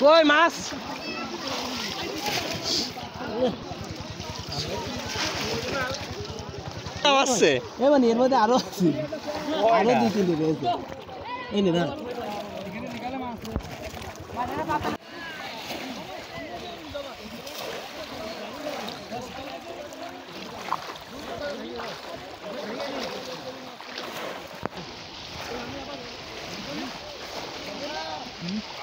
كوي معص معصي ايوه نير مده عروض عروض دي اللي بيزي ايه اللي ده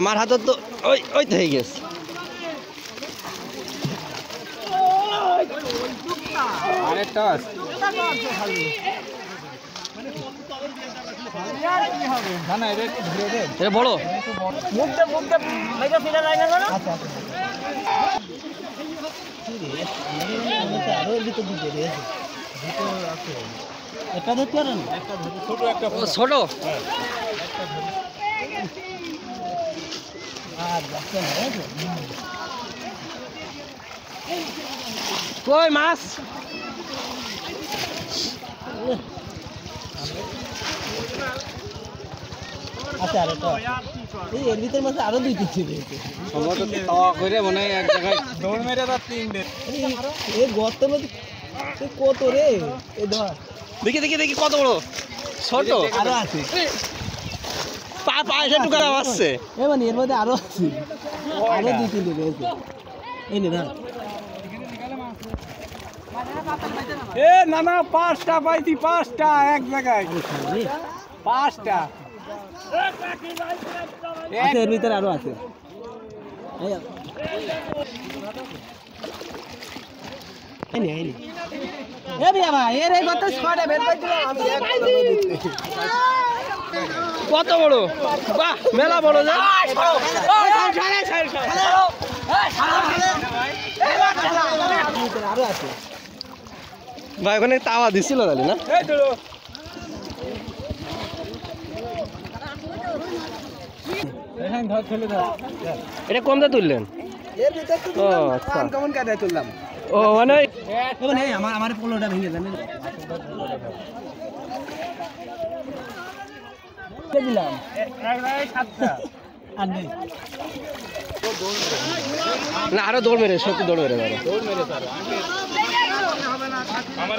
আমার হাতে তো ওই ওই তো হয়ে গেছে বড় ছোট কই মাছ আচ্ছা আরে তো এই এর ভিতর মাঝে আরো দুই দিচ্ছে সম্ভবত তাওয়া করে মনে হয় এক জায়গায় দৌড় মেরে রাত 3 দিন এই গর্ত মধ্যে কত রে এই ধর দেখি দেখি দেখি কত বড় ছোট আরো আছে পা পা এসে টুকরা আসছে এই মানে এর মধ্যে আরো আছে আরো দুই তিন দিন আছে এই নে না এ না না পাঁচটা পাইছি পাঁচটা এক জায়গায় পাঁচটা আছে এর ভিতরে আরো আছে এই এই এ বাবা এর এই কত ছড়া বের করে দিলাম আমি এক করে দিচ্ছি কত বড় বাহ মেলা বড় যা ছাড়ে ছাড়ে হ্যালো এই ছাড়ে আরো আছে ভাই ওখানে তাওয়া দিছিল জানি না এই ধরো এটা কম দা তুললেন এর ভিতর তো তুললাম কমন কাটা তুললাম ও মানে মানে আমার আমার পোলোটা ভেঙে জানেন কে দিলাম এই সাতটা আর নেই না আরো দৌড় মেরে সত্যি দৌড় মেরে দাও দৌড় মেরে স্যার আমার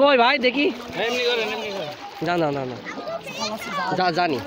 কই ভাই দেখি এমনি করে না না না না জানি